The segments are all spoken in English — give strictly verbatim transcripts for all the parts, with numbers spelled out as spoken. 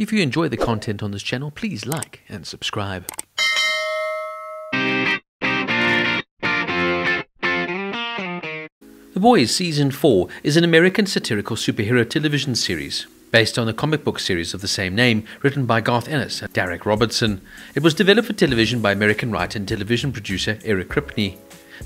If you enjoy the content on this channel, please like and subscribe. The Boys Season four is an American satirical superhero television series based on the comic book series of the same name written by Garth Ennis and Derek Robertson. It was developed for television by American writer and television producer Eric Kripke.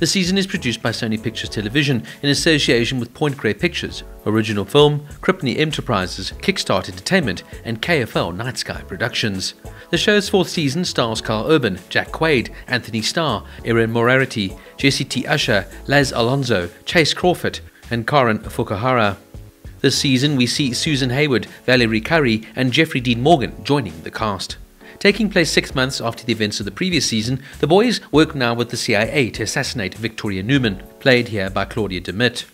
The season is produced by Sony Pictures Television in association with Point Grey Pictures, Original Film, Kripke Enterprises, Kickstart Entertainment, and K F L Nightsky Productions. The show's fourth season stars Karl Urban, Jack Quaid, Anthony Starr, Erin Moriarty, Jesse T. Usher, Laz Alonso, Chase Crawford, and Karen Fukuhara. This season we see Susan Hayward, Valerie Curry, and Jeffrey Dean Morgan joining the cast. Taking place six months after the events of the previous season, the boys work now with the C I A to assassinate Victoria Newman, played here by Claudia Doumit.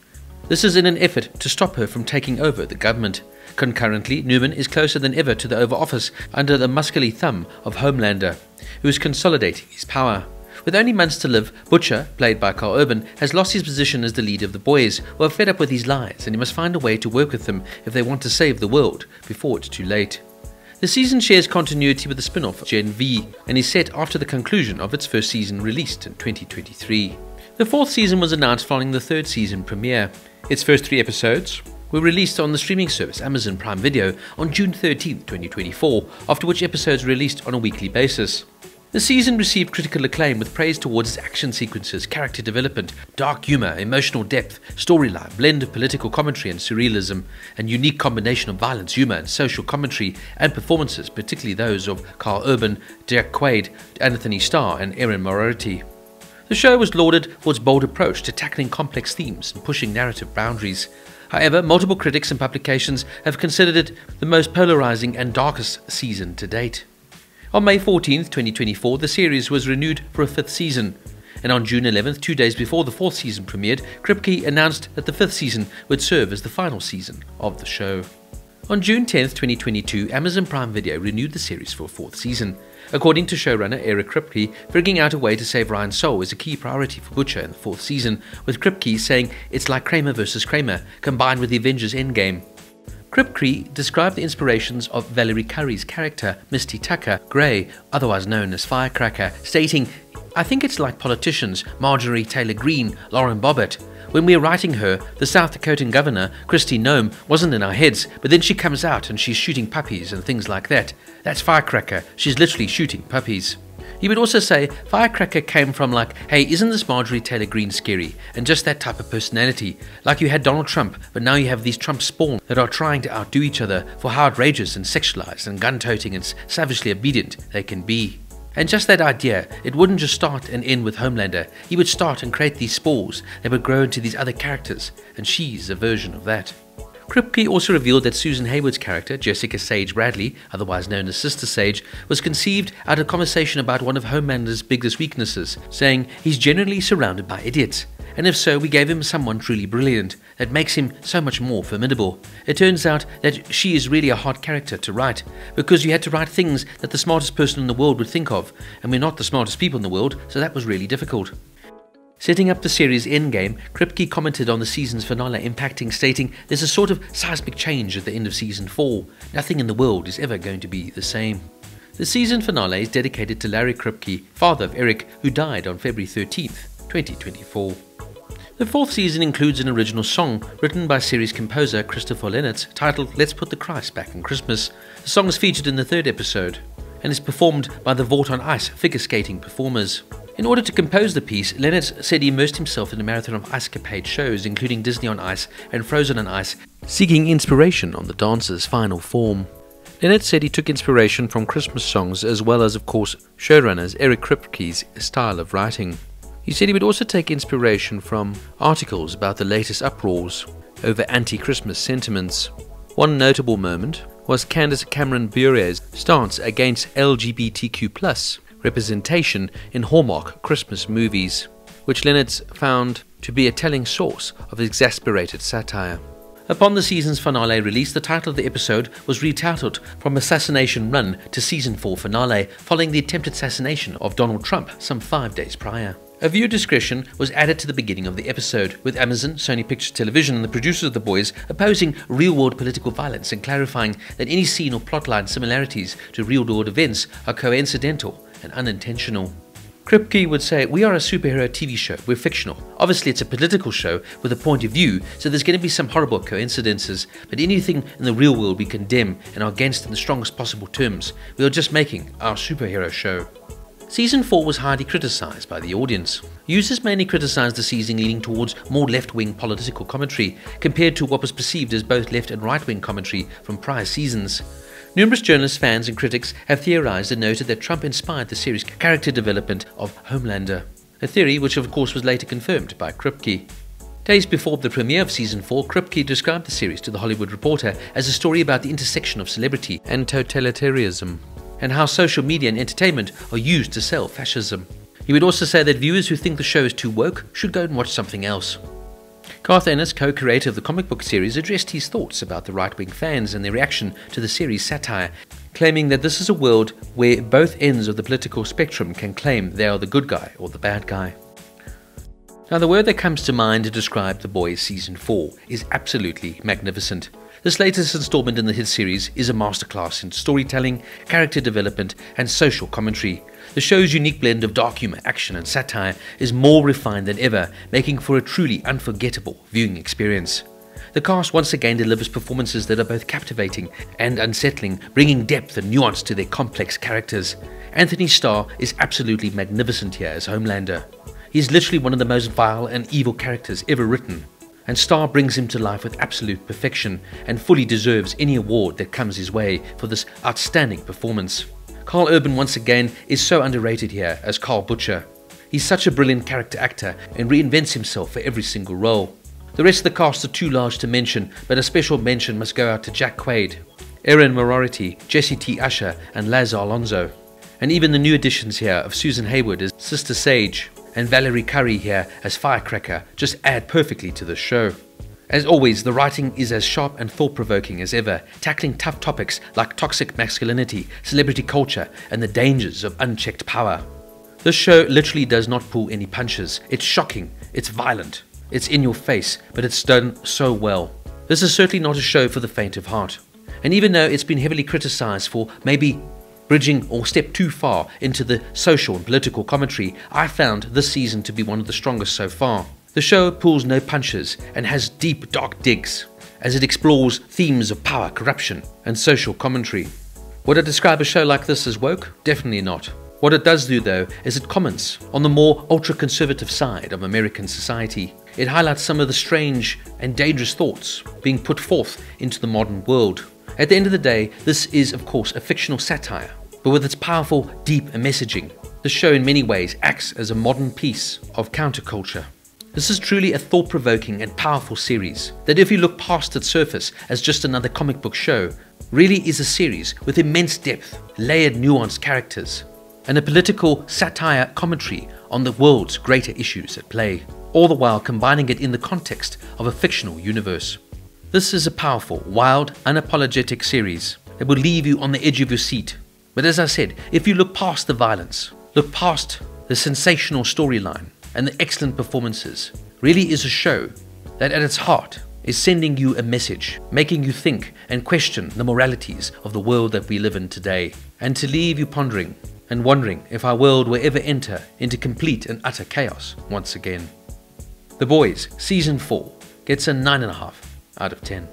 This is in an effort to stop her from taking over the government. Concurrently, Newman is closer than ever to the Oval Office under the muscly thumb of Homelander, who is consolidating his power. With only months to live, Butcher, played by Karl Urban, has lost his position as the leader of the boys, who are fed up with his lies, and he must find a way to work with them if they want to save the world before it's too late. The season shares continuity with the spin-off Gen V and is set after the conclusion of its first season, released in twenty twenty-three. The fourth season was announced following the third season premiere. Its first three episodes were released on the streaming service Amazon Prime Video on June thirteenth twenty twenty-four, after which episodes were released on a weekly basis. The season received critical acclaim with praise towards its action sequences, character development, dark humour, emotional depth, storyline, blend of political commentary and surrealism, and unique combination of violence, humour and social commentary, and performances, particularly those of Karl Urban, Jack Quaid, Anthony Starr and Erin Moriarty. The show was lauded for its bold approach to tackling complex themes and pushing narrative boundaries. However, multiple critics and publications have considered it the most polarising and darkest season to date. On May fourteenth twenty twenty-four, the series was renewed for a fifth season, and on June eleventh, two days before the fourth season premiered, Kripke announced that the fifth season would serve as the final season of the show. On June tenth twenty twenty-two, Amazon Prime Video renewed the series for a fourth season. According to showrunner Eric Kripke, figuring out a way to save Ryan's soul is a key priority for Butcher in the fourth season, with Kripke saying it's like Kramer versus. Kramer, combined with the Avengers Endgame. Kripke described the inspirations of Valerie Curry's character, Misty Tucker Gray, otherwise known as Firecracker, stating, "I think it's like politicians, Marjorie Taylor Greene, Lauren Bobbert. When we were writing her, the South Dakotan governor, Kristi Noem, wasn't in our heads, but then she comes out and she's shooting puppies and things like that. That's Firecracker, she's literally shooting puppies." He would also say, "Firecracker came from like, hey, isn't this Marjorie Taylor Greene scary? And just that type of personality. Like you had Donald Trump, but now you have these Trump spawn that are trying to outdo each other for how outrageous and sexualized and gun-toting and savagely obedient they can be." And just that idea, it wouldn't just start and end with Homelander. He would start and create these spores that would grow into these other characters, and she's a version of that. Kripke also revealed that Susan Hayward's character, Jessica Sage Bradley, otherwise known as Sister Sage, was conceived out of conversation about one of Homelander's biggest weaknesses, saying, "He's generally surrounded by idiots, and if so, we gave him someone truly brilliant, that makes him so much more formidable." It turns out that she is really a hard character to write, because you had to write things that the smartest person in the world would think of, and we're not the smartest people in the world, so that was really difficult. Setting up the series Endgame, Kripke commented on the season's finale impacting, stating, "There's a sort of seismic change at the end of season four. Nothing in the world is ever going to be the same." The season finale is dedicated to Larry Kripke, father of Eric, who died on February thirteenth twenty twenty-four. The fourth season includes an original song written by series composer Christopher Lennertz titled "Let's Put the Christ Back in Christmas." The song is featured in the third episode and is performed by the Vought on Ice figure skating performers. In order to compose the piece, Lennertz said he immersed himself in a marathon of Icecapade shows, including Disney on Ice and Frozen on Ice, seeking inspiration on the dance's final form. Lennertz said he took inspiration from Christmas songs as well as, of course, showrunners Eric Kripke's style of writing. He said he would also take inspiration from articles about the latest uproars over anti-Christmas sentiments. One notable moment was Candace Cameron Bure's stance against L G B T Q plus representation in Hallmark Christmas movies, which Lennertz found to be a telling source of exasperated satire. Upon the season's finale release, the title of the episode was retitled from Assassination Run to Season four Finale, following the attempted assassination of Donald Trump some five days prior. A viewer discretion was added to the beginning of the episode, with Amazon, Sony Pictures Television and the producers of The Boys opposing real-world political violence and clarifying that any scene or plotline similarities to real-world events are coincidental and unintentional. Kripke would say, "We are a superhero T V show, we're fictional. Obviously it's a political show with a point of view, so there's going to be some horrible coincidences, but anything in the real world we condemn and are against in the strongest possible terms. We are just making our superhero show." Season four was highly criticised by the audience. Users mainly criticised the season leaning towards more left-wing political commentary, compared to what was perceived as both left and right-wing commentary from prior seasons. Numerous journalists, fans and critics have theorised and noted that Trump inspired the series' character development of Homelander, a theory which of course was later confirmed by Kripke. Days before the premiere of Season four, Kripke described the series to The Hollywood Reporter as a story about the intersection of celebrity and totalitarianism, and how social media and entertainment are used to sell fascism. He would also say that viewers who think the show is too woke should go and watch something else. Garth Ennis, co-creator of the comic book series, addressed his thoughts about the right-wing fans and their reaction to the series' satire, claiming that this is a world where both ends of the political spectrum can claim they are the good guy or the bad guy. Now, the word that comes to mind to describe The Boys Season four is absolutely magnificent. This latest installment in the hit series is a masterclass in storytelling, character development and social commentary. The show's unique blend of dark humor, action and satire is more refined than ever, making for a truly unforgettable viewing experience. The cast once again delivers performances that are both captivating and unsettling, bringing depth and nuance to their complex characters. Anthony Starr is absolutely magnificent here as Homelander. He is literally one of the most vile and evil characters ever written, and Starr brings him to life with absolute perfection and fully deserves any award that comes his way for this outstanding performance. Karl Urban once again is so underrated here as Karl Butcher. He's such a brilliant character actor and reinvents himself for every single role. The rest of the cast are too large to mention, but a special mention must go out to Jack Quaid, Erin Moriarty, Jesse T. Usher and Laz Alonso, and even the new additions here of Susan Hayward as Sister Sage and Valerie Curry here as Firecracker just add perfectly to the show. As always, the writing is as sharp and thought-provoking as ever, tackling tough topics like toxic masculinity, celebrity culture, and the dangers of unchecked power. This show literally does not pull any punches. It's shocking, it's violent, it's in your face, but it's done so well. This is certainly not a show for the faint of heart. And even though it's been heavily criticised for maybe bridging or step too far into the social and political commentary, I found this season to be one of the strongest so far. The show pulls no punches and has deep, dark digs, as it explores themes of power, corruption, and social commentary. Would I describe a show like this as woke? Definitely not. What it does do, though, is it comments on the more ultra-conservative side of American society. It highlights some of the strange and dangerous thoughts being put forth into the modern world. At the end of the day, this is, of course, a fictional satire, but with its powerful, deep messaging, the show in many ways acts as a modern piece of counterculture. This is truly a thought-provoking and powerful series that, if you look past its surface as just another comic book show, really is a series with immense depth, layered nuanced characters, and a political satire commentary on the world's greater issues at play, all the while combining it in the context of a fictional universe. This is a powerful, wild, unapologetic series that will leave you on the edge of your seat. But as I said, if you look past the violence, look past the sensational storyline, and the excellent performances, really is a show that at its heart is sending you a message, making you think and question the moralities of the world that we live in today, and to leave you pondering and wondering if our world will ever enter into complete and utter chaos once again. The Boys Season four gets a nine and a half out of ten.